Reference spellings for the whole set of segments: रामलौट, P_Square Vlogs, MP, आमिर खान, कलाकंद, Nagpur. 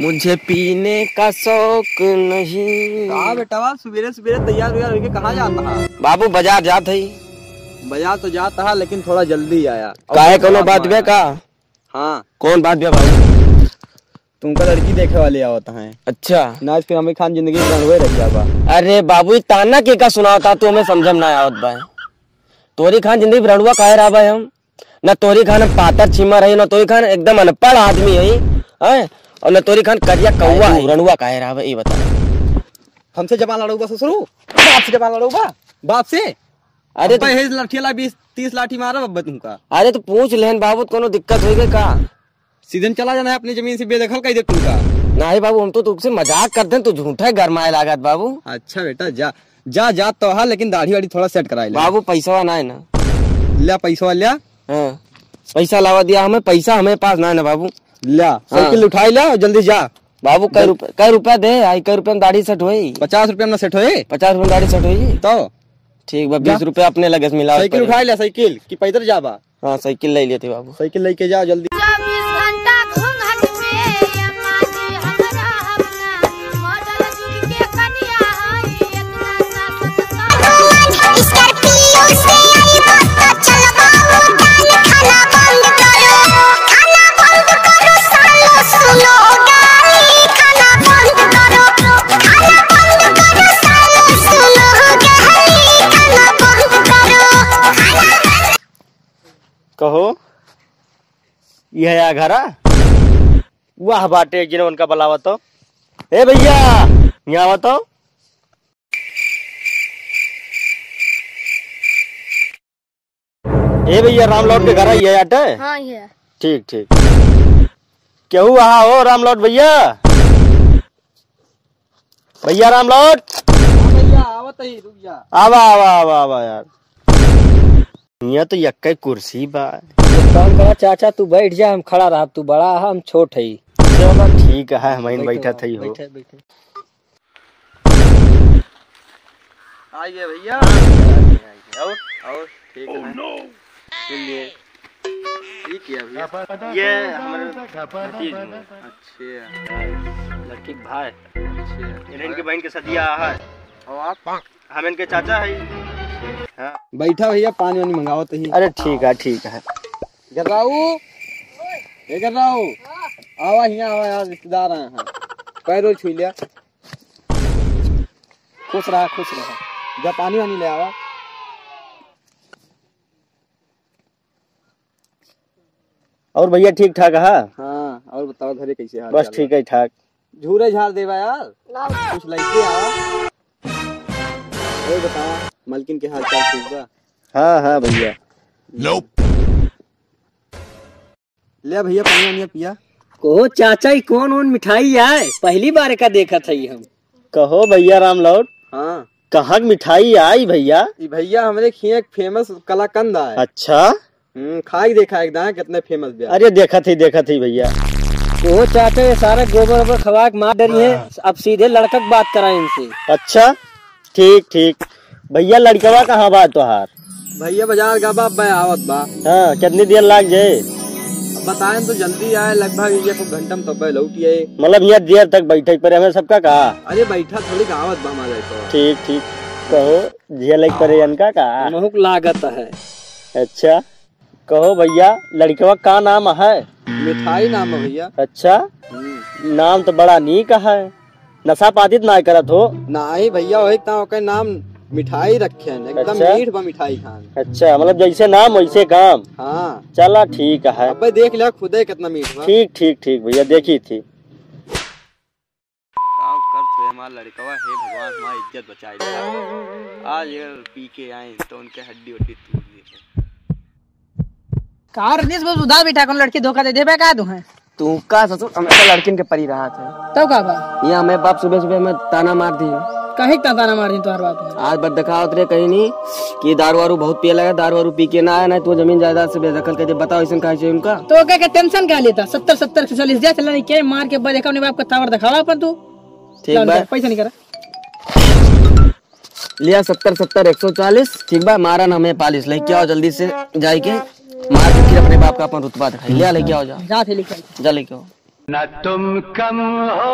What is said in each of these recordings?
मुझे पीने का शौक नहीं। कहा बेटा सवेरे सवेरे तैयार व्यार होके कहाँ जाता है? बाबू बाजार जात है। बाजार तो जाता है लेकिन थोड़ा जल्दी आया। काहे कोनो बात बे का? हाँ कौन बात बे भाई? तुमका लड़की देखे वाले आवता है। अच्छा नाज फिर आमिर खान जिंदगी में रह गया बा। अरे बाबू ताना के का सुनाता तो हमें समझ में ना आवत बा। तोरी खान जिंदगी भरणुआ काहे रहा भाई? हम न तोरी खान पातर छीमा रही, न तोरी खान एकदम अनपढ़ आदमी है, और न तोरी खान करिया कौवा है। रणुआ काहे रहा ये बता। हमसे जमा लड़ूबा ससुरु, बाप से जमा लड़ूबा, बाप से। अरे तो हेज लठियाला 20-30 लाठी मारा अब तुमका। अरे तो पूछ लेहन बाबू, कोनो दिक्कत होई का? सीजन चला जाना है अपनी जमीन से बेदखल कई दे तुमका। नाही बाबू हम तो तुमसे मजाक कर देन, तू झूठा गरमाए लागत बाबू। अच्छा बेटा जा जा जा तो हां, लेकिन दाढ़ी वाड़ी थोड़ा सेट कराई ले। बाबू पैसा ना है ना? ले पैसा वाला। हाँ। पैसा लावा दिया हमें, पैसा हमें पास ना है ना बाबू। ला साइकिल उठाई ला जल्दी जा बाबू। कई रुपया दे आई, कई रुपया में दाढ़ी सेट होई? 50 रुपया में सेट होई, 50 रुपया में दाढ़ी सेट होई तो ठीक बा। 20 रुपया अपने लगे मिला। साइकिल उठाई ला, साइकिल की पैदल जा बा। हाँ साइकिल ले लेते बाबू, साइकिल लेके जा जल्दी। कहो यह घरा वाह बाटे जिन्हों उनका बलावा तो। ए भैया यहाँ बताओ। ए भैया रामलौट के घर ये आटे? हाँ ये। ठीक ठीक केहू आहा हो रामलौट भैया? भैया रामलौट भैया आवत ही, रुक जा। आवा आवा आवा आवा यार, यहाँ तो यक्का कुर्सी बा। काम कहा चाचा तू बैठ जा, हम खड़ा रहा, तू बड़ा है हम छोट है। चलो ठीक है हम इन बैठा थई हो। आइए भैया और ठीक है चलिए। ठीक है भैया ये हमारे अच्छा लड़की भाई इनके बहन के सदिया है और आप हम इनके चाचा है। हाँ। बैठा भैया पानी वानी मंगाओ तो ही। अरे ठीक है ठीक है। कर रहा हूँ आवा हिया आवा यार, रिश्तेदार आए हैं। पैरों छू लिया। खुश रहा जा, पानी वानी ले आवा। और भैया ठीक ठाक है? हाँ और बताओ घरे कैसे हाल? बस ठीक है ठाक। झूरे झाड़ देवा यार कुछ लगे आवा। और बताओ मलकिन के हाल चाल ठीक बा? हाँ भैया। ले भैया पानी वानी पिया। कहो चाचा ही कौन उन मिठाई आए? पहली बार का देखा था हम। कहो भैया रामलौट। हाँ कहाँ मिठाई आई भैया? भैया हमरे खिया एक फेमस कलाकंद आए। अच्छा खाई देखा एकदम कितने फेमस भैया। अरे देखा थी भैया। कहो चाचा ये सारा गोबर खवाक मार डरी है, अब सीधे लड़कक बात कराए इनसे। अच्छा ठीक भैया लड़कवा कहाँ बा तुहार? भैया बाजार का बाप आवत बा। हाँ कितनी देर लाग जाये बताए तो? जल्दी आए लगभग एक घंटा में तो लौटी आए। मतलब यहाँ देर तक बैठे पर हमें सबका कहा? अरे बैठा थोड़ी का आवत बा हमारे तो। ठीक कहो झे लग करे इनका कहा महक लागत है। अच्छा कहो भैया लड़कवा का नाम है? मिठाई नाम है भैया। अच्छा नाम तो बड़ा नीक है, नशा पाती ना करत हो? नहीं भैया वही नाम मिठाई रखे हैं एकदम। अच्छा? मीठ बा मिठाई खान। अच्छा मतलब जैसे नाम वैसे काम। हाँ चला ठीक है। अब देख लिया खुदे कितना मीठ बा। ठीक भैया देखी थी। काम करते हमारा लड़कवा है, भगवान हमारी इज्जत बचाए दे। आज ये पी के आए तो उनके हड्डी उड्डी टूट गई। कार दिस बस उधार बेटा कौन लड़की धोखा दे देबे का दूं है? तू का ससुर हमेशा लड़किन के परी रहा था तब का बा? ये हमें बाप सुबह में ताना मार दी। कहीं ताना मार दी तोहर बाप? आज बद दिखा उतरे कहीं नहीं कि दारू वारू बहुत पिए लगा, दारू वारू पी के ना आया, नहीं तो जमीन जायदाद से बेदखल कर दे। बताओ ऐसा कहा चाहिए उनका तो क्या टेंशन क्या लेता? 70-70 40 दिया चला नहीं क्या मार के बद अपने बाप का तावर दिखावा अपन तू। ठीक बा पैसा नहीं करा लिया 70-70 140। ठीक बा मारा ना हमें 45 ले क्या जल्दी से जाए के मार के अपने बाप का अपन रुतबा दिखा लिया। ले क्या हो जा लेके आओ। न तुम कम हो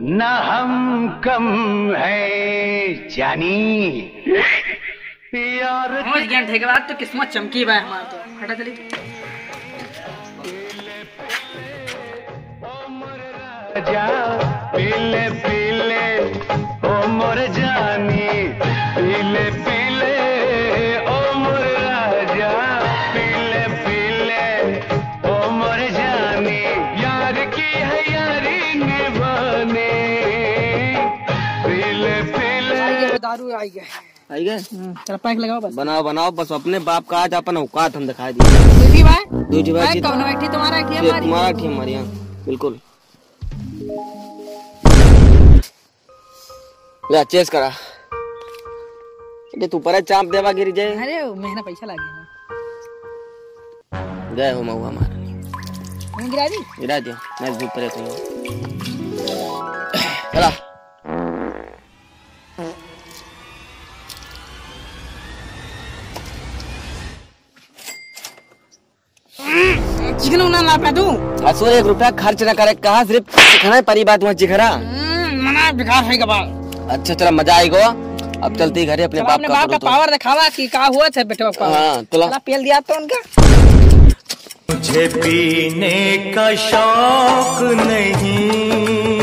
न हम कम है जानी यार। घंटे के बाद तो किस्मत चमकी भाई हमारा तो हटा चली। जा पीले पीले ओ मोर जानी पीले पीले ओ मोर राजा पीले पीले ओ मोर जानी। यार की है यारी निभाने पीले पीले। दारू आई गए चल पैक लगाओ बस बनाओ बस। अपने बाप का आज अपन औकात हम दिखा दी भाई। कौन बैठी तुम्हारा की हमारे यहाँ बिल्कुल चेस करा। तू पर चाँप देवा गिरी जाए। अरे मेहना पैसा लागे जय हो महुआ मारा गिरा दिया। मैं धूप पर चला चिकन उना ला पा दूं। असो 1 रुपया खर्च न करे कहा सिर्फ चिकना परिवार वहाँ चिखरा मना बेकार है कबाल। अच्छा चला मजा आएगा। अब चलती घरे अपने बाप का तो। पावर दिखावा कि का हुआ था बेटा का। हां चला पेल दिया तो उनका। मुझे पीने का शौक नहीं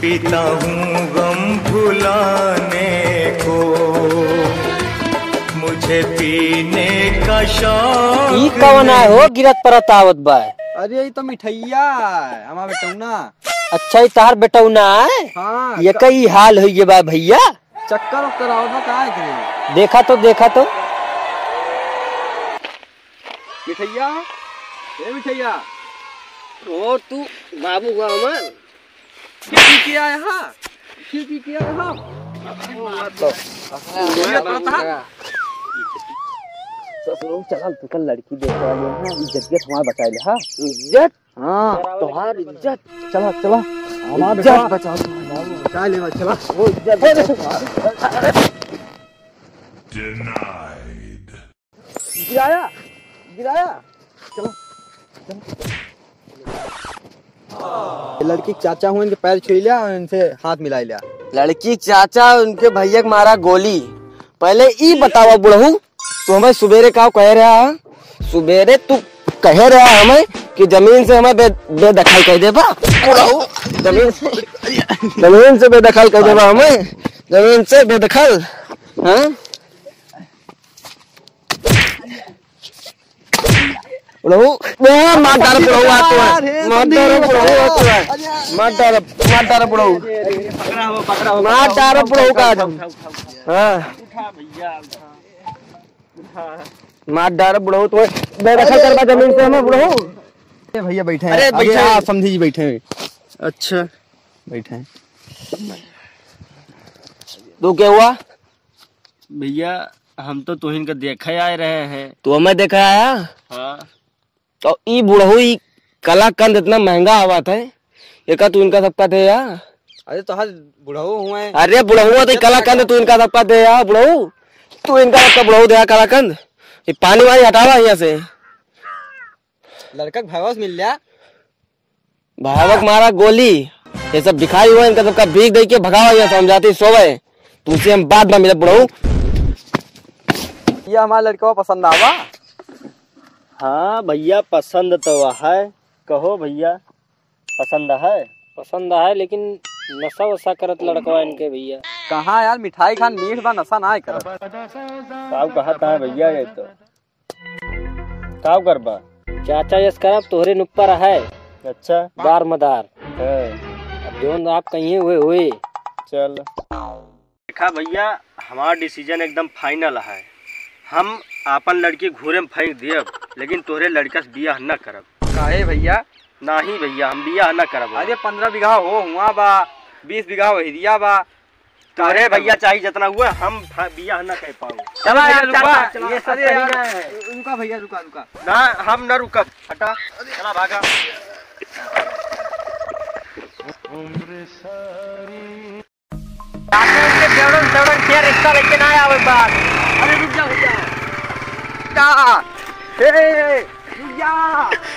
पीता हूँ गम भुलाने को। मुझे पीने का शौक ई कौन आए हो गिरत परत आवत बा। अरे ये तो मिठैया हमारा बेटौना। अच्छा ये तार बेटौना है। हाँ, ये कई हाल हो गए भैया। चक्कर कराओ ना कहाँ है देखा तो मिठैया और तू बाबू हुआ अमन क्या ससुरों चला तू कल लड़की देख रहा है इज्जत के तुम्हारे बचाए ले। हाँ इज्जत हाँ तुम्हारी इज्जत चला हमारा इज्जत बचा ले चला वो इज्जत गिराया चलो। लड़की चाचा हुए इनके पैर छू लिया इनसे हाथ मिला लिया। लड़की चाचा उनके भैया मारा गोली। पहले ई बतावा बुढ़हू तो हमें सुबेरे का कह रहा सुबेरे तू कह रहा हमें कि जमीन से हमें बेदखल कर देबा। जमीन से बेदखल कर देबा हमें हाँ? मार मार डार बुढ़ो तो बेदखल करवा जमीन से हमें बुढ़ो। भैया बैठे हैं अरे आप समझे जी बैठे हैं। अच्छा बैठे हैं तो क्या हुआ भैया हम तो तुहिन का देखे आए रहे हैं। तो हमें देखा आया हाँ। तो ई बुढ़ो ई कलाकंद इतना महंगा आवा था ये का तू इनका सबका थे यार। अरे तो हाँ बुढ़ो हुआ है। अरे बुढ़ो तो कलाकंद तू इनका सबका थे यार बुढ़ो तू इनका कपड़ा दया कलाकंद ये पानी वाली हटावा यहाँ से। लड़का भावक मिल गया भावक मारा गोली ये सब दिखाई हुआ इनका सबका भीख दे के भगावा यहाँ से। हम जाते सोवे तुमसे हम बात ना मिले बुढ़ाऊ। ये हमारा लड़का पसंद आवा। हाँ भैया पसंद तो है कहो भैया पसंद है लेकिन नशा वसा करत लड़कवा इनके भैया। कहाँ यार मिठाई खान मीठ बा नशा ना कर भैया। ये तो काव करबा चाचा यस कर तोहरे नुपर है। अच्छा बार मदार अब जोन आप कहीं हुए चल देखा भैया हमारा डिसीजन एकदम फाइनल है। हम अपन लड़की घूरे में फेंक दिए लेकिन तोहरे लड़का से बियाह न करब। काहे भैया ना ही भैया हम बियाह न करब। अरे 15 बीघा हो हुआ बा 20 बीघा हो हिरिया बा। अरे भैया चाहिए जितना हुआ हम बियाह ना कर पाऊंगे। रुका भैया रुका ना हम ना रुका हटा चला भागा। रिश्ता लेके ना आवे बात। अरे रुक जा